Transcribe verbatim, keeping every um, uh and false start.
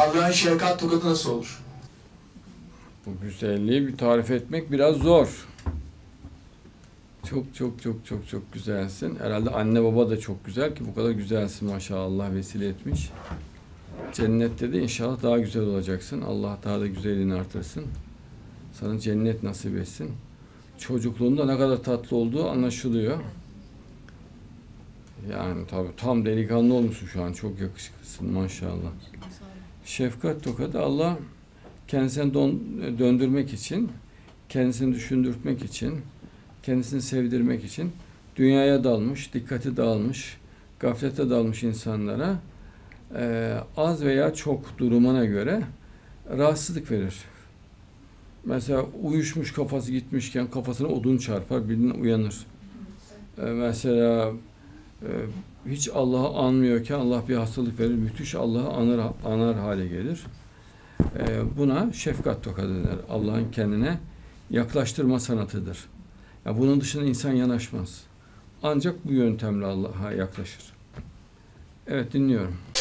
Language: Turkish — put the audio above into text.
Harbiden şefkat tokadı nasıl olur? Bu güzelliği bir tarif etmek biraz zor. Çok çok çok çok çok güzelsin. Herhalde anne baba da çok güzel ki bu kadar güzelsin, maşallah vesile etmiş. Cennette de inşallah daha güzel olacaksın. Allah daha da güzelliğini artırsın. Sana cennet nasip etsin. Çocukluğunda ne kadar tatlı olduğu anlaşılıyor. Yani tabi tam delikanlı olmuşsun şu an. Çok yakışıklısın maşallah. Şefkat tokadı Allah kendisini don, döndürmek için, kendisini düşündürtmek için, kendisini sevdirmek için dünyaya dalmış, dikkati dağılmış, gaflete dalmış insanlara e, az veya çok durumuna göre rahatsızlık verir. Mesela uyuşmuş, kafası gitmişken kafasına odun çarpar, birine uyanır. E, mesela e, hiç Allah'ı anmıyorken Allah bir hastalık verir, müthiş Allah'ı anar, anar hale gelir. E, buna şefkat tokadı denir. Allah'ın kendine yaklaştırma sanatıdır. Ya bunun dışında insan yanaşmaz. Ancak bu yöntemle Allah'a yaklaşır. Evet, dinliyorum.